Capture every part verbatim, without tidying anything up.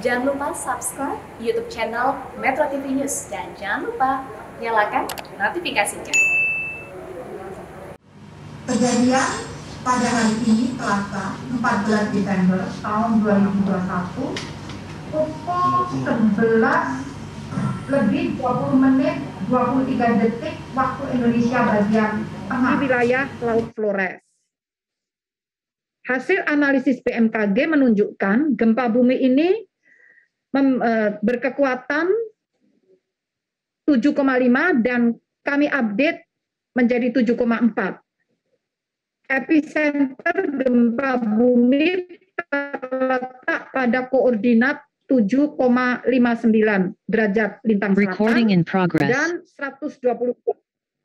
Jangan lupa subscribe YouTube channel Metro T V News dan jangan lupa nyalakan notifikasinya. Kejadian pada hari ini Selasa empat belas Desember tahun dua ribu dua puluh satu pukul sebelas lebih dua puluh menit dua puluh tiga detik waktu Indonesia bagian tengah di wilayah Laut Flores. Hasil analisis B M K G menunjukkan gempa bumi ini berkekuatan tujuh koma lima dan kami update menjadi tujuh koma empat. Epicenter gempa bumi terletak pada koordinat tujuh koma lima sembilan derajat lintang selatan dan seratus dua puluh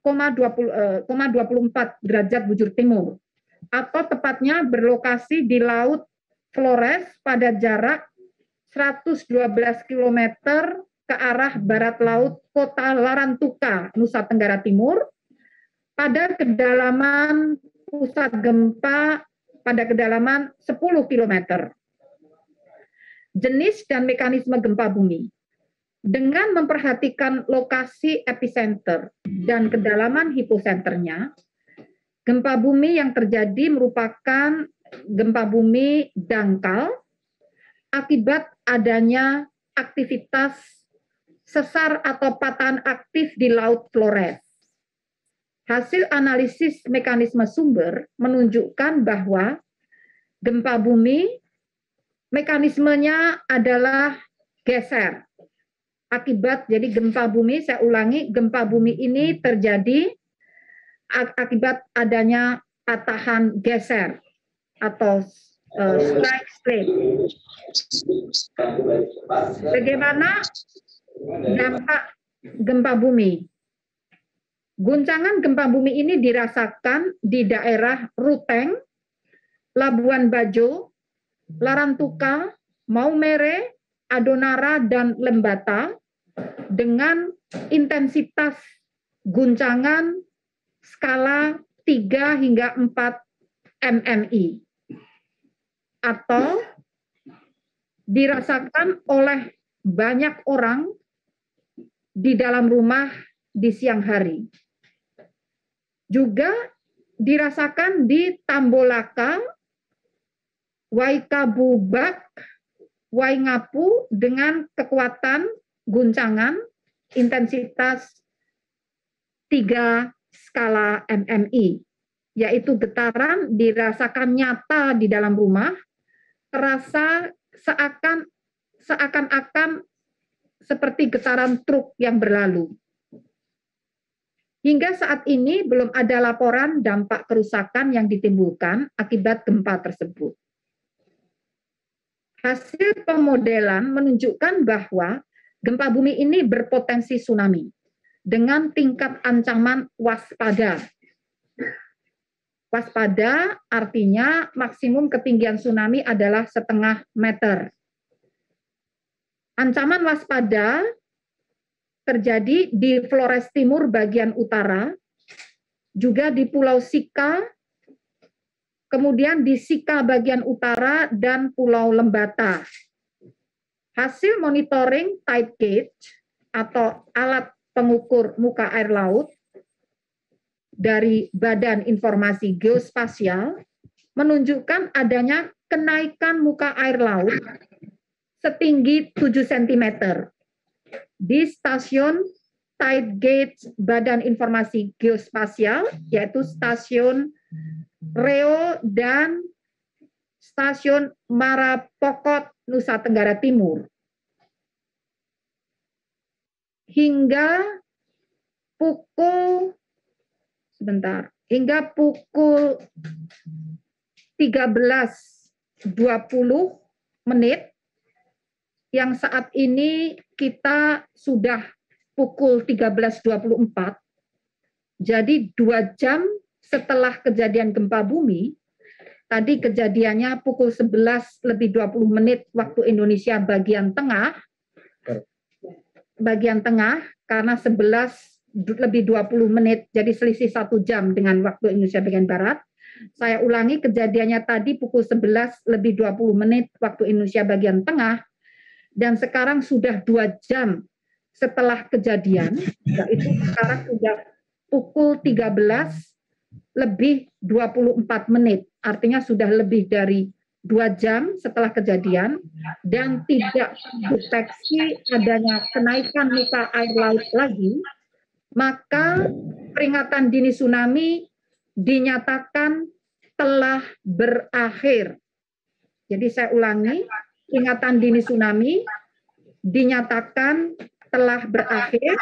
koma dua puluh empat derajat bujur timur, atau tepatnya berlokasi di Laut Flores pada jarak seratus dua belas kilometer ke arah barat laut kota Larantuka, Nusa Tenggara Timur, pada kedalaman pusat gempa pada kedalaman sepuluh kilometer. Jenis dan mekanisme gempa bumi. Dengan memperhatikan lokasi epicenter dan kedalaman hiposenternya, gempa bumi yang terjadi merupakan gempa bumi dangkal akibat adanya aktivitas sesar atau patahan aktif di Laut Flores. Hasil analisis mekanisme sumber menunjukkan bahwa gempa bumi mekanismenya adalah geser. Akibat jadi gempa bumi, saya ulangi, gempa bumi ini terjadi akibat adanya patahan geser atau uh, strike slip. Bagaimana dampak gempa bumi? Guncangan gempa bumi ini dirasakan di daerah Ruteng, Labuan Bajo, Larantuka, Maumere, Adonara, dan Lembata dengan intensitas guncangan skala tiga hingga empat M M I atau dirasakan oleh banyak orang di dalam rumah di siang hari. Juga dirasakan di Tambolaka, Waikabubak, Waingapu dengan kekuatan guncangan intensitas tiga skala M M I, yaitu getaran dirasakan nyata di dalam rumah, terasa seakan seakan-akan seperti getaran truk yang berlalu. Hingga saat ini belum ada laporan dampak kerusakan yang ditimbulkan akibat gempa tersebut. Hasil pemodelan menunjukkan bahwa gempa bumi ini berpotensi tsunami dengan tingkat ancaman waspada. Waspada artinya maksimum ketinggian tsunami adalah setengah meter. Ancaman waspada terjadi di Flores Timur bagian utara, juga di Pulau Sikka, kemudian di Sikka bagian utara, dan Pulau Lembata. Hasil monitoring tide gauge atau alat pengukur muka air laut dari Badan Informasi Geospasial menunjukkan adanya kenaikan muka air laut setinggi tujuh sentimeter. Di stasiun tide gauge Badan Informasi Geospasial, yaitu stasiun Reo dan stasiun Marapokot, Nusa Tenggara Timur. Hingga pukul sebentar, hingga pukul tiga belas dua puluh menit yang saat ini kita sudah pukul tiga belas dua puluh empat, jadi dua jam setelah kejadian gempa bumi, tadi kejadiannya pukul sebelas lebih dua puluh menit waktu Indonesia bagian tengah, bagian tengah karena sebelas lebih dua puluh menit, jadi selisih satu jam dengan waktu Indonesia bagian barat. Saya ulangi, kejadiannya tadi pukul sebelas lebih dua puluh menit waktu Indonesia bagian tengah, dan sekarang sudah dua jam setelah kejadian, yaitu sekarang sudah pukul tiga belas lebih dua puluh empat menit, artinya sudah lebih dari dua jam setelah kejadian, dan tidak terdeteksi adanya kenaikan muka air laut lagi, maka peringatan dini tsunami dinyatakan telah berakhir. Jadi saya ulangi, peringatan dini tsunami dinyatakan telah berakhir,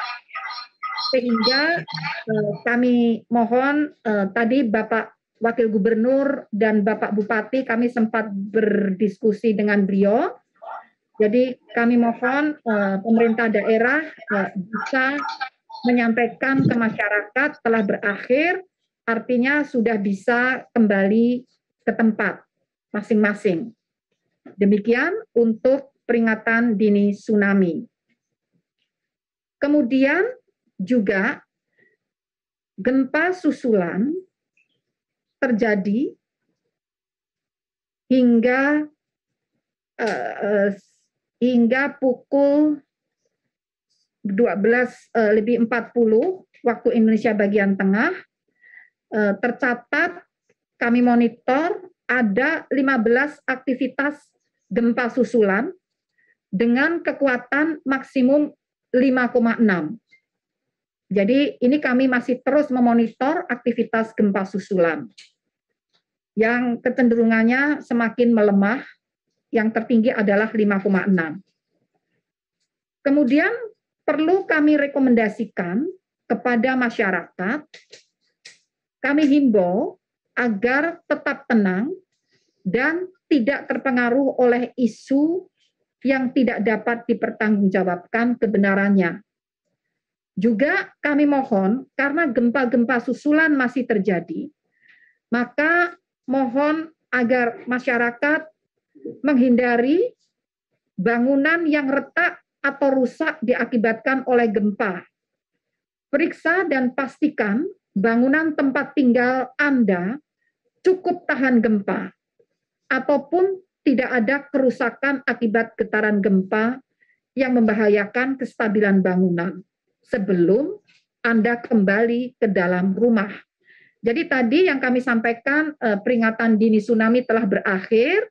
sehingga eh, kami mohon eh, tadi Bapak Wakil Gubernur dan Bapak Bupati kami sempat berdiskusi dengan beliau. Jadi kami mohon eh, pemerintah daerah eh, bisa menyampaikan ke masyarakat telah berakhir, artinya sudah bisa kembali ke tempat masing-masing. Demikian untuk peringatan dini tsunami. Kemudian juga gempa susulan terjadi hingga eh, hingga pukul dua belas lebih empat puluh waktu Indonesia bagian tengah, tercatat kami monitor ada lima belas aktivitas gempa susulan dengan kekuatan maksimum lima koma enam. Jadi ini kami masih terus memonitor aktivitas gempa susulan yang kecenderungannya semakin melemah, yang tertinggi adalah lima koma enam. Kemudian perlu kami rekomendasikan kepada masyarakat, kami himbau agar tetap tenang dan tidak terpengaruh oleh isu yang tidak dapat dipertanggungjawabkan kebenarannya. Juga kami mohon, karena gempa-gempa susulan masih terjadi, maka mohon agar masyarakat menghindari bangunan yang retak atau rusak diakibatkan oleh gempa. Periksa dan pastikan bangunan tempat tinggal Anda cukup tahan gempa, ataupun tidak ada kerusakan akibat getaran gempa yang membahayakan kestabilan bangunan sebelum Anda kembali ke dalam rumah. Jadi tadi yang kami sampaikan, eh, peringatan dini tsunami telah berakhir,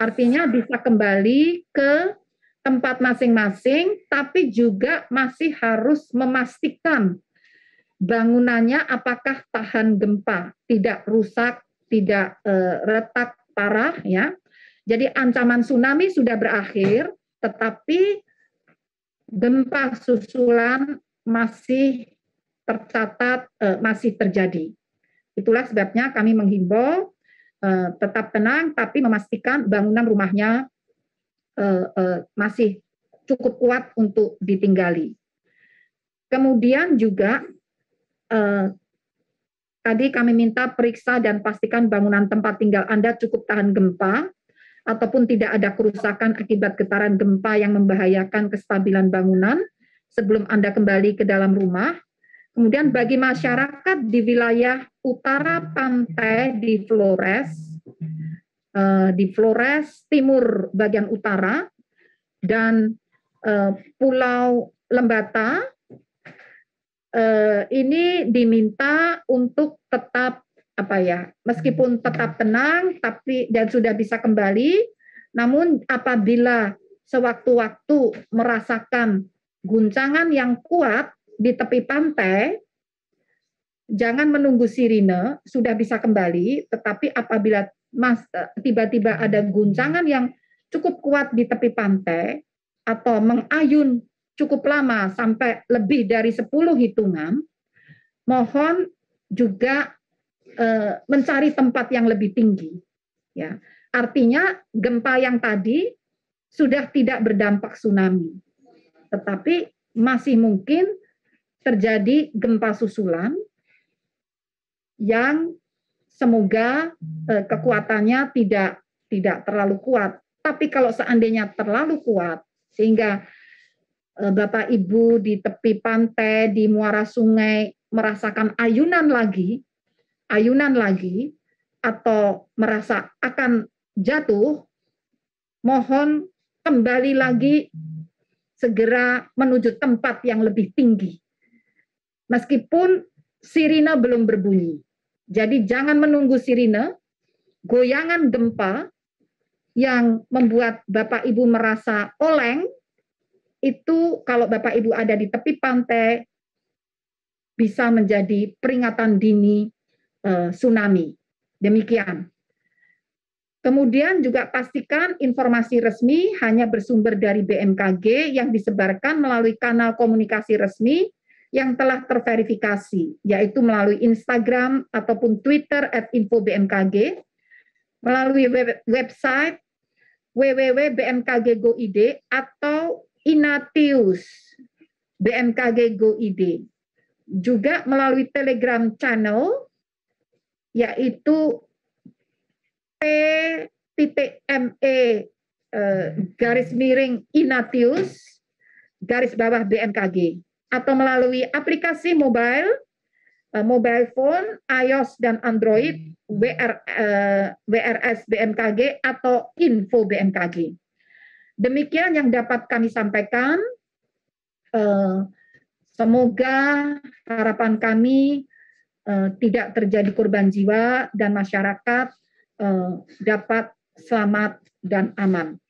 artinya bisa kembali ke tempat masing-masing, tapi juga masih harus memastikan bangunannya apakah tahan gempa, tidak rusak, tidak e, retak parah ya. Jadi ancaman tsunami sudah berakhir, tetapi gempa susulan masih tercatat e, masih terjadi. Itulah sebabnya kami menghimbau e, tetap tenang, tapi memastikan bangunan rumahnya e, e, masih cukup kuat untuk ditinggali. Kemudian juga Eh, tadi kami minta periksa dan pastikan bangunan tempat tinggal Anda cukup tahan gempa, ataupun tidak ada kerusakan akibat getaran gempa yang membahayakan kestabilan bangunan sebelum Anda kembali ke dalam rumah. Kemudian bagi masyarakat di wilayah utara pantai di Flores, eh, di Flores Timur bagian utara, dan eh, Pulau Lembata, Uh, ini diminta untuk tetap apa ya, meskipun tetap tenang, tapi dan sudah bisa kembali, namun apabila sewaktu-waktu merasakan guncangan yang kuat di tepi pantai, jangan menunggu sirine, sudah bisa kembali. Tetapi apabila mas, tiba-tiba ada guncangan yang cukup kuat di tepi pantai atau mengayun cukup lama sampai lebih dari sepuluh hitungan, mohon juga e, mencari tempat yang lebih tinggi. Ya, artinya gempa yang tadi sudah tidak berdampak tsunami, tetapi masih mungkin terjadi gempa susulan yang semoga e, kekuatannya tidak tidak terlalu kuat. Tapi kalau seandainya terlalu kuat, sehingga Bapak Ibu di tepi pantai, di muara sungai merasakan ayunan lagi, ayunan lagi, atau merasa akan jatuh, mohon kembali lagi segera menuju tempat yang lebih tinggi. Meskipun sirine belum berbunyi. Jadi jangan menunggu sirine, goyangan gempa yang membuat Bapak Ibu merasa oleng, itu kalau Bapak Ibu ada di tepi pantai, bisa menjadi peringatan dini eh, tsunami. Demikian. Kemudian juga pastikan informasi resmi hanya bersumber dari B M K G yang disebarkan melalui kanal komunikasi resmi yang telah terverifikasi, yaitu melalui Instagram ataupun Twitter at info B M K G, melalui web website w w w titik b m k g titik go titik i d atau inatius titik b m k g titik go titik i d. Juga melalui Telegram channel, yaitu P titik M E garis miring inatius garis bawah B M K G, atau melalui aplikasi mobile mobile phone iOS dan Android W R S B M K G atau info B M K G. Demikian yang dapat kami sampaikan. Semoga harapan kami tidak terjadi korban jiwa dan masyarakat dapat selamat dan aman.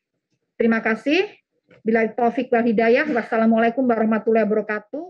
Terima kasih. Billahi taufik wal hidayah. Wassalamualaikum warahmatullahi wabarakatuh.